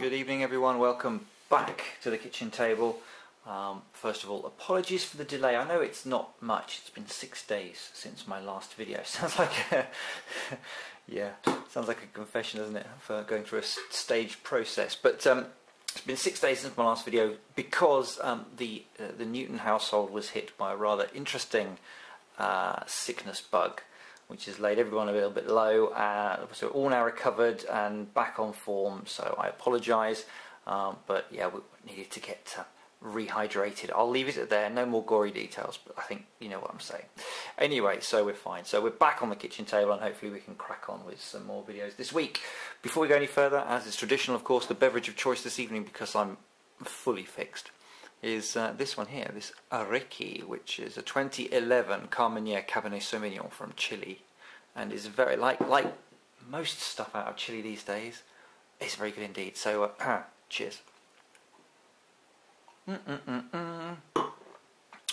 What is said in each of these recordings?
Good evening everyone, welcome back to the kitchen table. First of all, apologies for the delay. I know it's not much, it's been 6 days since my last video. Sounds like a yeah, sounds like a confession, doesn't it, for going through a stage process. But it's been 6 days since my last video because the Newton household was hit by a rather interesting sickness bug, which has laid everyone a little bit low. So we're all now recovered and back on form, so I apologise, but yeah, we needed to get rehydrated. I'll leave it at there, no more gory details, but I think you know what I'm saying. Anyway, so we're fine. So we're back on the kitchen table and hopefully we can crack on with some more videos this week. Before we go any further, as is traditional of course, the beverage of choice this evening, because I'm fully fixed, is this one here, this Ariki, which is a 2011 Carmenere Cabernet Sauvignon from Chile, and is very like most stuff out of Chile these days. It's very good indeed. So cheers.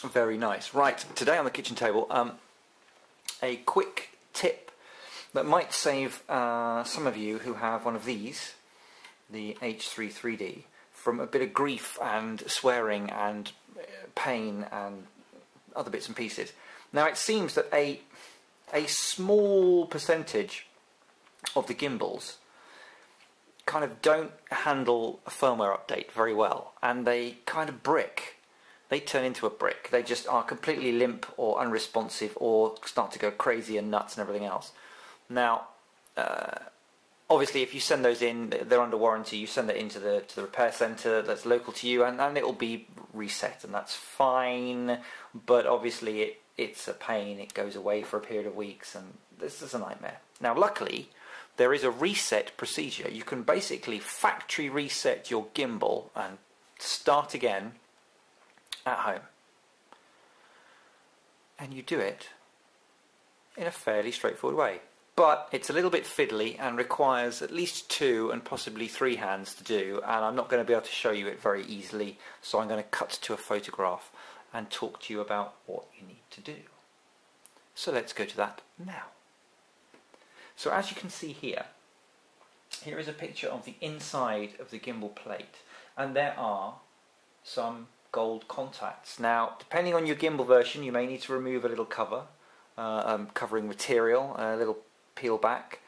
Very nice. Right, today on the kitchen table, a quick tip that might save some of you who have one of these, the H3 3D, from a bit of grief and swearing and pain and other bits and pieces. Now it seems that a small percentage of the gimbals kind of don't handle a firmware update very well, and they kind of brick. They turn into a brick. They just are completely limp or unresponsive or start to go crazy and nuts and everything else. Now obviously, if you send those in, they're under warranty. You send that into the repair centre that's local to you, and it'll be reset, and that's fine. But obviously, it's a pain. It goes away for a period of weeks, and this is a nightmare. Now, luckily, there is a reset procedure. You can basically factory reset your gimbal and start again at home. And you do it in a fairly straightforward way. But it's a little bit fiddly and requires at least 2 and possibly 3 hands to do, and I'm not going to be able to show you it very easily, so I'm going to cut to a photograph and talk to you about what you need to do. So let's go to that now. So as you can see here, here is a picture of the inside of the gimbal plate, and there are some gold contacts. Now, depending on your gimbal version, you may need to remove a little cover, covering material, a little peel back,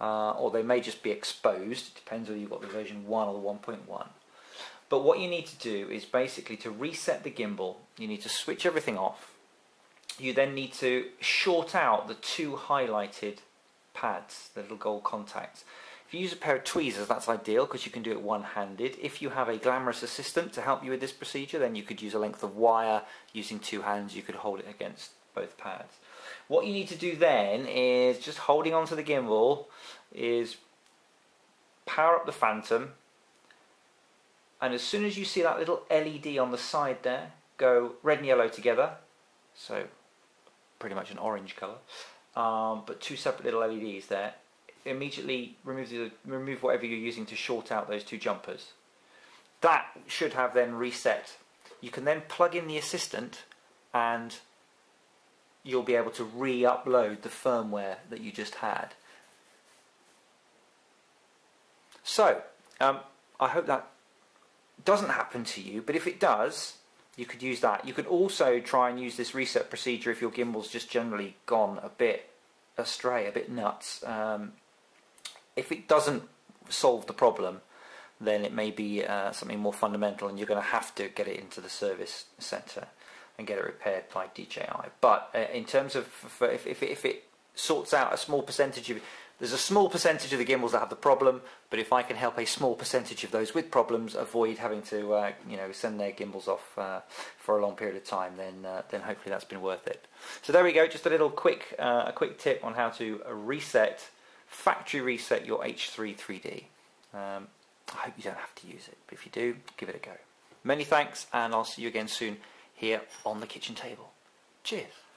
or they may just be exposed. It depends whether you've got the version 1 or the 1.1. But what you need to do is basically to reset the gimbal, you need to switch everything off. You then need to short out the 2 highlighted pads, the little gold contacts. If you use a pair of tweezers, that's ideal because you can do it one-handed. If you have a glamorous assistant to help you with this procedure, then you could use a length of wire. Using 2 hands, you could hold it against both pads. What you need to do then is, just holding onto the gimbal, is power up the Phantom, and as soon as you see that little LED on the side there, go red and yellow together, so pretty much an orange colour, but 2 separate little LEDs there. Immediately remove whatever you're using to short out those 2 jumpers. That should have then reset. You can then plug in the assistant and you'll be able to re-upload the firmware that you just had. So, I hope that doesn't happen to you, but if it does, you could use that. You could also try and use this reset procedure if your gimbal's just generally gone a bit astray, a bit nuts. If it doesn't solve the problem, then it may be something more fundamental, and you're going to have to get it into the service centre and get it repaired by DJI. But in terms of if it sorts out a small percentage of, there's a small percentage of the gimbals that have the problem, but if I can help a small percentage of those with problems avoid having to you know, send their gimbals off for a long period of time, then hopefully that's been worth it. So there we go, just a little quick a quick tip on how to reset, factory reset your H3 3D. I hope you don't have to use it, but if you do, give it a go. Many thanks, and I'll see you again soon here on the kitchen table. Cheers.